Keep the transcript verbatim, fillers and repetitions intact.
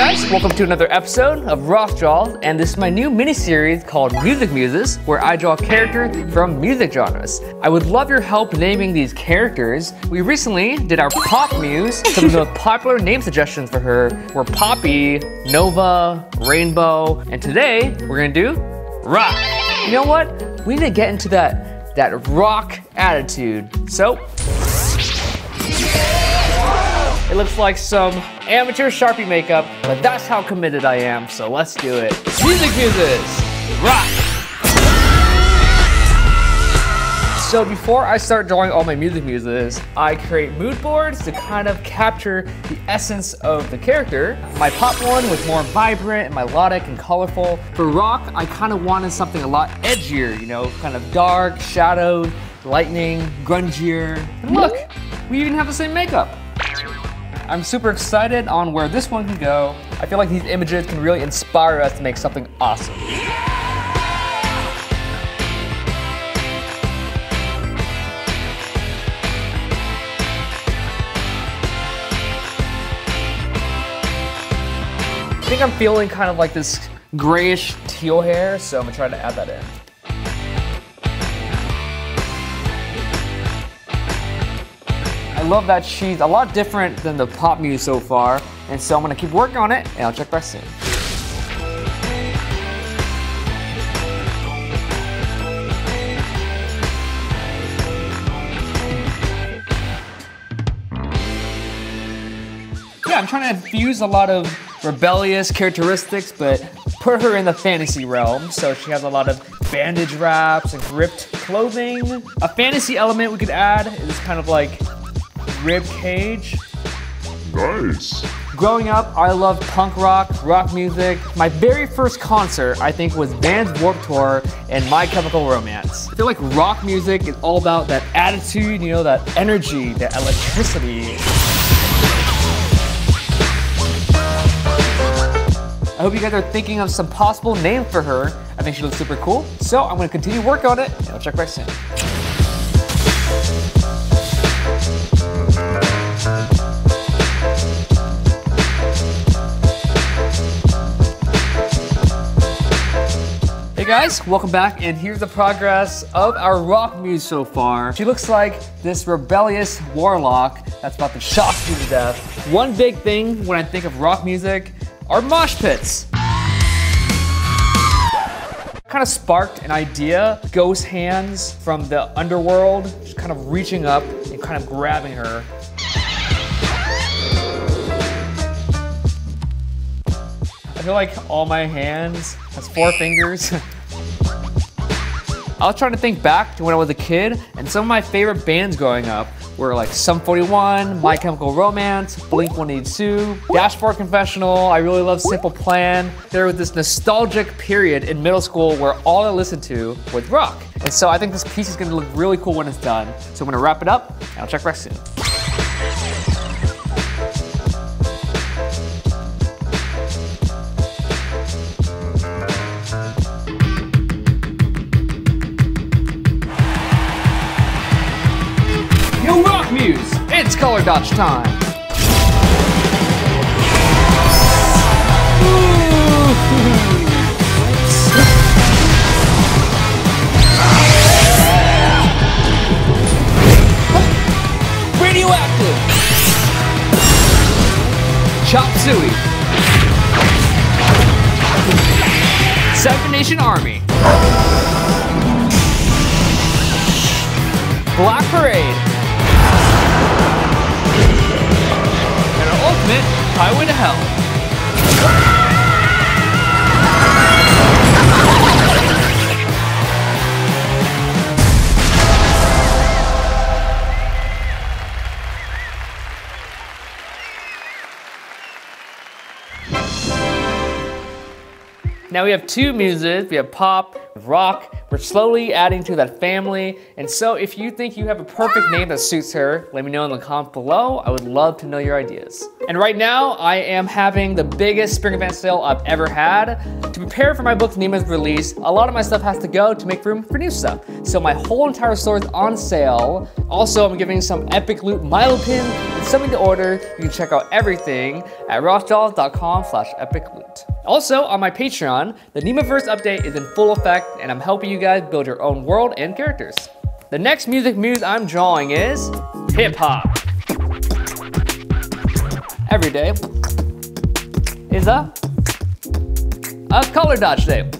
guys, welcome to another episode of Ross Draws, and this is my new mini-series called Music Muses, where I draw characters from music genres. I would love your help naming these characters. We recently did our Pop Muse. Some of the most popular name suggestions for her were Poppy, Nova, Rainbow, and today we're gonna do Rock. You know what? We need to get into that, that rock attitude. So, it looks like some amateur Sharpie makeup, but that's how committed I am, so let's do it. Music Muses, rock! So before I start drawing all my Music Muses, I create mood boards to kind of capture the essence of the character. My pop one was more vibrant and melodic and colorful. For rock, I kind of wanted something a lot edgier, you know, kind of dark, shadowed, lightning, grungier. And look, we even have the same makeup. I'm super excited on where this one can go. I feel like these images can really inspire us to make something awesome. I think I'm feeling kind of like this grayish teal hair, so I'm gonna try to add that in. I love that she's a lot different than the Pop Muse so far, and so I'm gonna keep working on it, and I'll check back soon. Yeah, I'm trying to infuse a lot of rebellious characteristics, but put her in the fantasy realm, so she has a lot of bandage wraps and ripped clothing. A fantasy element we could add is kind of like rib cage. Nice. Growing up, I loved punk rock, rock music. My very first concert, I think, was Van's Warped Tour and My Chemical Romance. I feel like rock music is all about that attitude, you know, that energy, that electricity. I hope you guys are thinking of some possible name for her. I think she looks super cool. So I'm gonna continue work on it, and I'll check back soon. Hey guys, welcome back, and here's the progress of our rock muse so far. She looks like this rebellious warlock that's about to shock you to death. One big thing when I think of rock music are mosh pits. Kind of sparked an idea, ghost hands from the underworld, just kind of reaching up and kind of grabbing her. I feel like all my hands has four fingers. I was trying to think back to when I was a kid, and some of my favorite bands growing up were like Sum forty-one, My Chemical Romance, Blink one eighty-two, Dashboard Confessional. I really love Simple Plan. There was this nostalgic period in middle school where all I listened to was rock. And so I think this piece is gonna look really cool when it's done. So I'm gonna wrap it up, and I'll check back soon. It's color dodge time. Radioactive. Chop Suey. Seven Nation Army. Black Parade. Highway to Hell. Now we have two muses. We have pop, rock, We're slowly adding to that family, and so if you think you have a perfect name that suits her, let me know in the comments below. I would love to know your ideas. And right now, I am having the biggest spring event sale I've ever had. To prepare for my book Nima's release, a lot of my stuff has to go to make room for new stuff. So my whole entire store is on sale. Also, I'm giving some Epic Loot Milo Pins and something to order. You can check out everything at Ross Dolls dot com slash Epic Loot. Also, on my Patreon, the Nimaverse update is in full effect, and I'm helping you guys build your own world and characters. The next music muse I'm drawing is hip hop. Every day is a, a color dodge day.